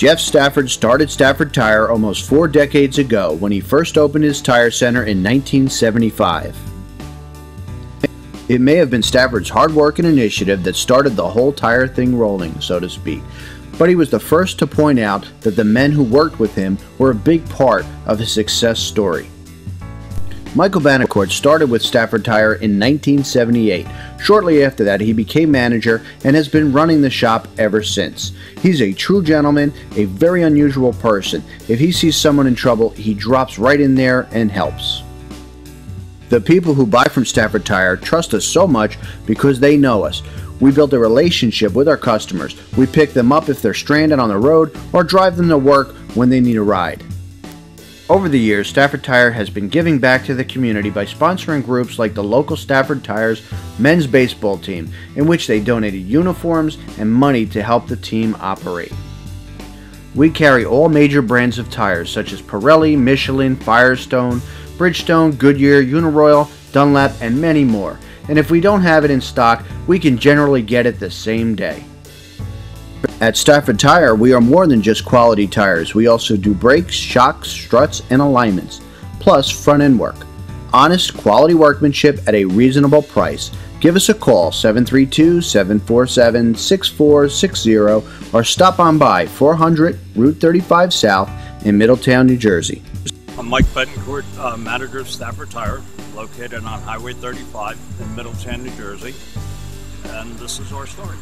Jeff Stafford started Stafford Tire almost 4 decades ago when he first opened his tire center in 1975. It may have been Stafford's hard work and initiative that started the whole tire thing rolling, so to speak, but he was the first to point out that the men who worked with him were a big part of his success story. Michael Betancourt started with Stafford Tire in 1978. Shortly after that, he became manager and has been running the shop ever since. He's a true gentleman, a very unusual person. If he sees someone in trouble, he drops right in there and helps. The people who buy from Stafford Tire trust us so much because they know us. We built a relationship with our customers. We pick them up if they're stranded on the road or drive them to work when they need a ride. Over the years, Stafford Tire has been giving back to the community by sponsoring groups like the local Stafford Tire's men's baseball team, in which they donated uniforms and money to help the team operate. We carry all major brands of tires such as Pirelli, Michelin, Firestone, Bridgestone, Goodyear, Uniroyal, Dunlop, and many more. And if we don't have it in stock, we can generally get it the same day. At Stafford Tire, we are more than just quality tires. We also do brakes, shocks, struts, and alignments, plus front-end work. Honest, quality workmanship at a reasonable price. Give us a call, 732-747-6460, or stop on by 400 Route 35 South in Middletown, New Jersey. I'm Mike Betancourt, manager of Stafford Tire, located on Highway 35 in Middletown, New Jersey, and this is our story.